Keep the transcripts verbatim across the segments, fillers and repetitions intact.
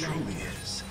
truly is.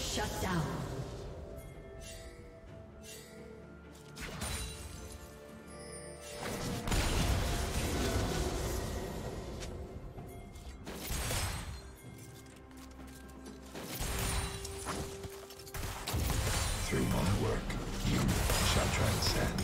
Shut down. Through my work, you shall transcend.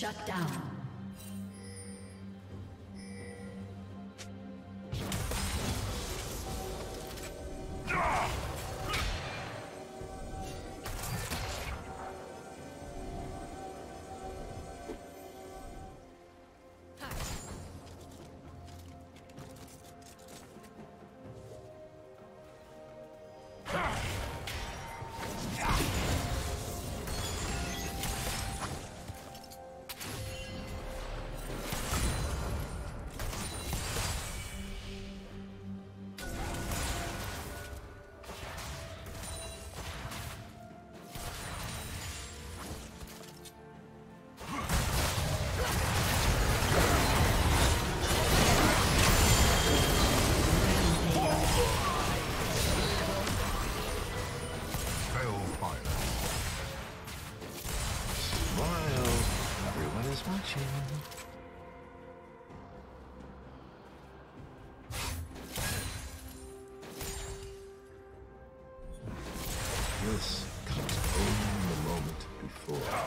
Shut down. This comes only the moment before.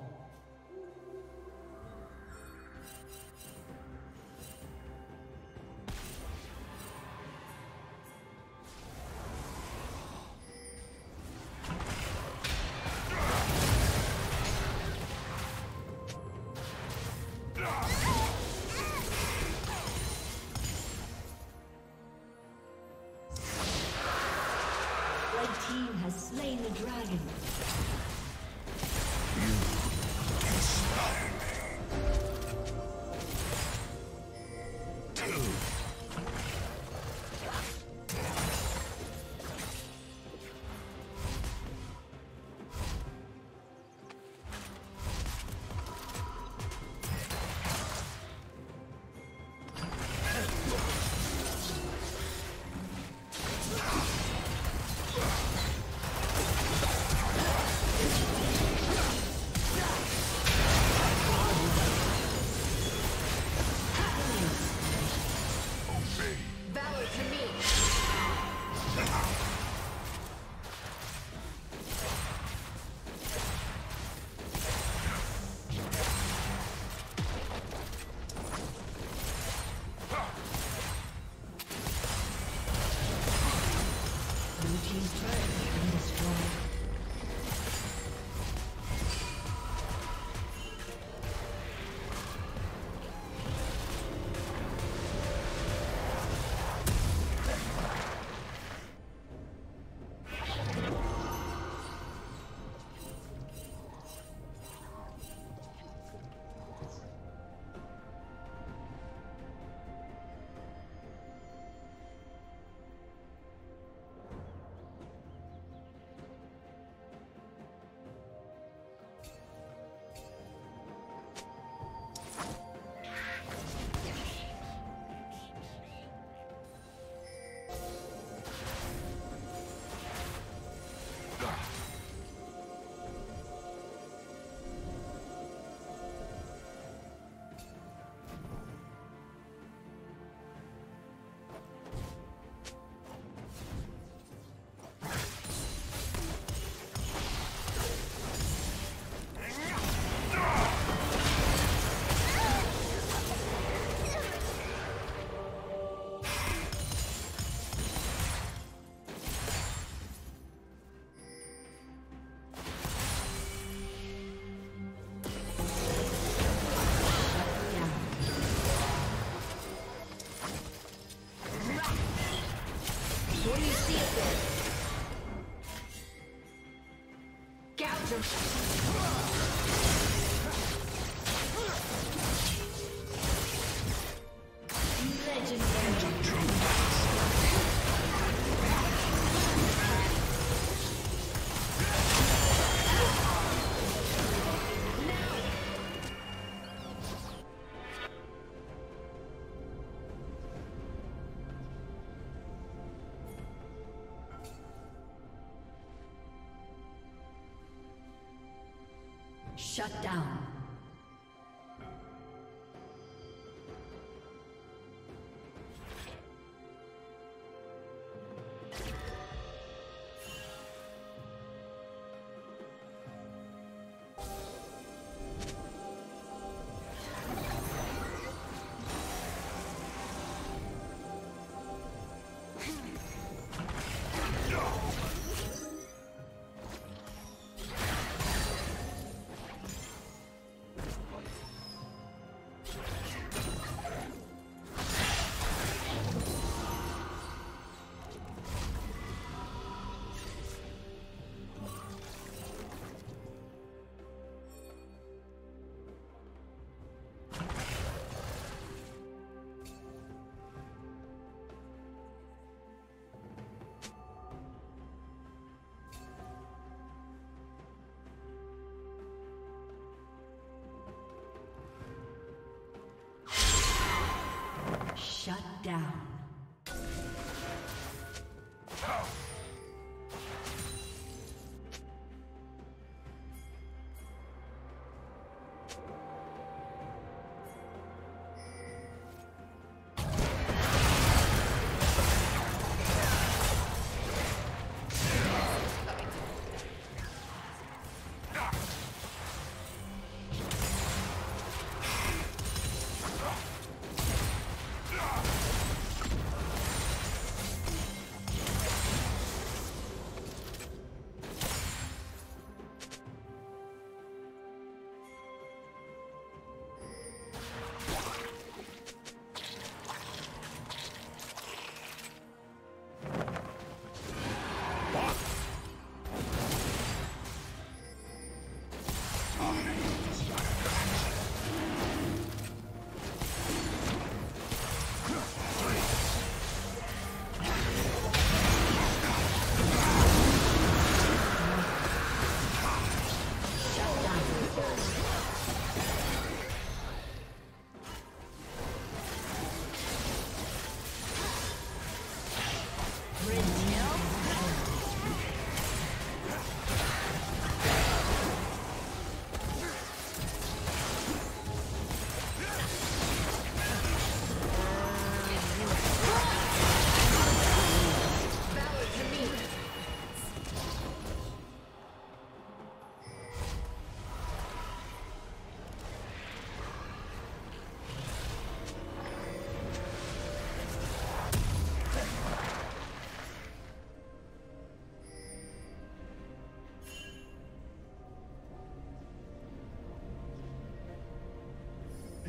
Shut down. Shut down.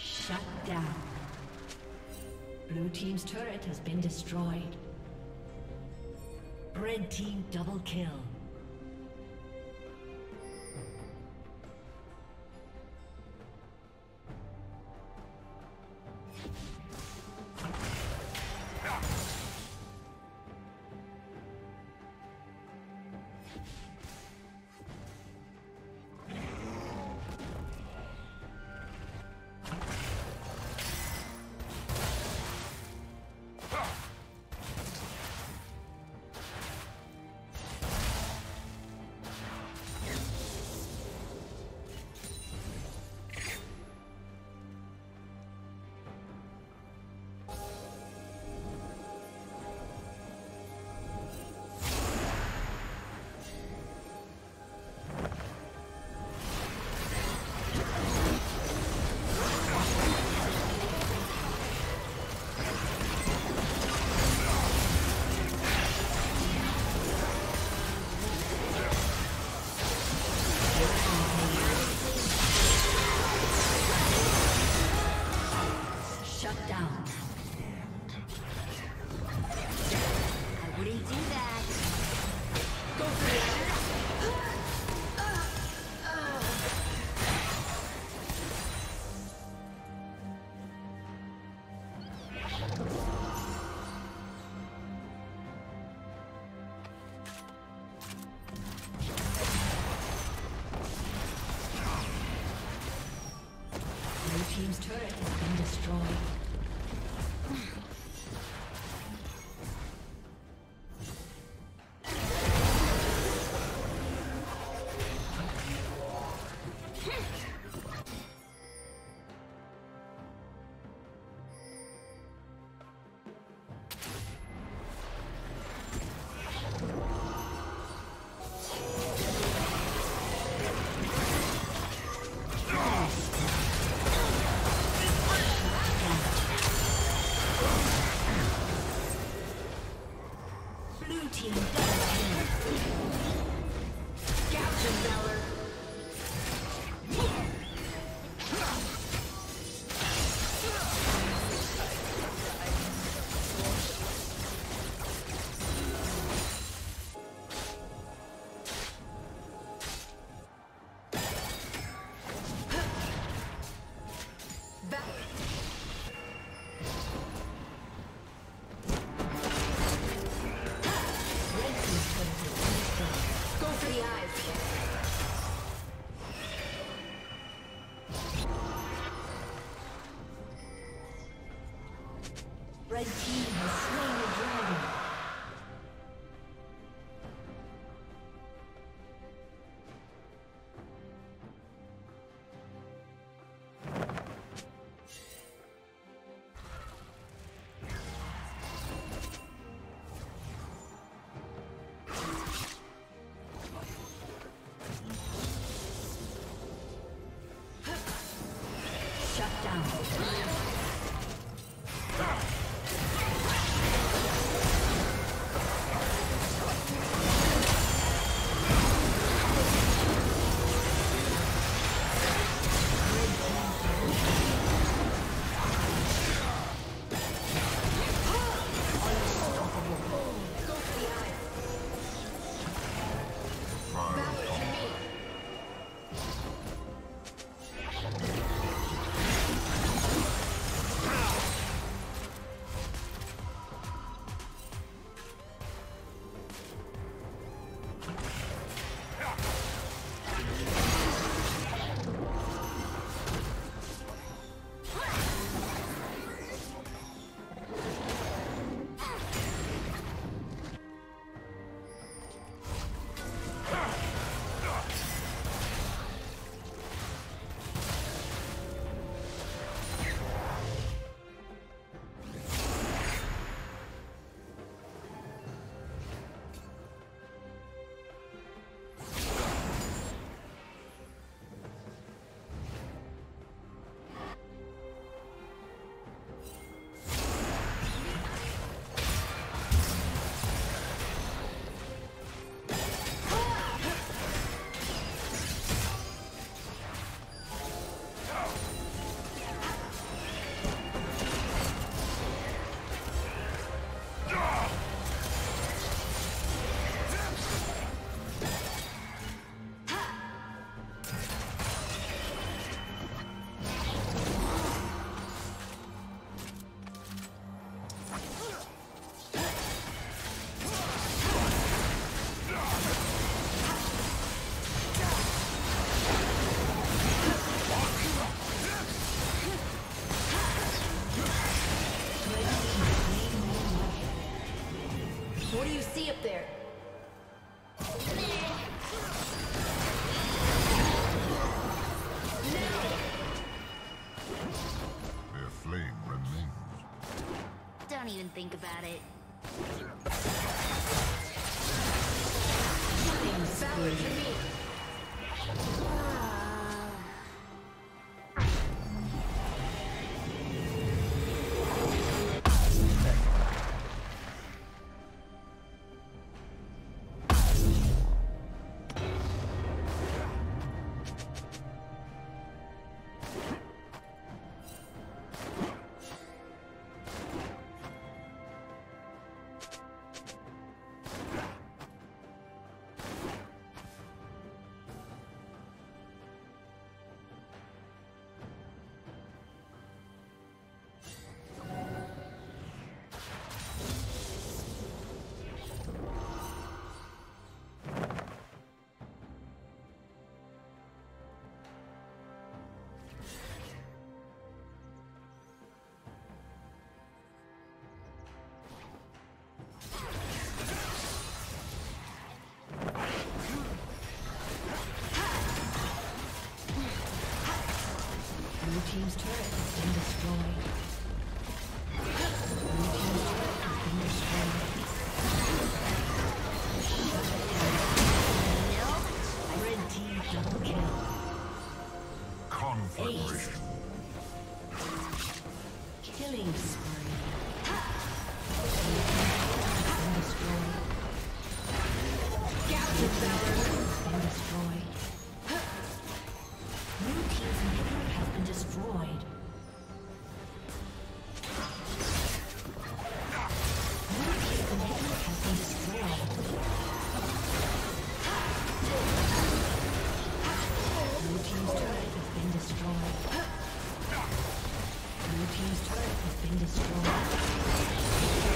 Shut down. Blue team's turret has been destroyed. Red team double kill. Red team has slain the dragon. Shut down. see up there. Their flame remains. Don't even think about it. Valid for me. Blue team's turret has been destroyed. Blue team's turret has been destroyed. Red team double kill. Conflagration. Killing spree. Blue team's turret has been destroyed. Captain Valor has been destroyed. Blue team's inhibitor has been destroyed. Blue team's inhibitor has been destroyed. Blue team's turret has been destroyed. Blue team's turret has been destroyed.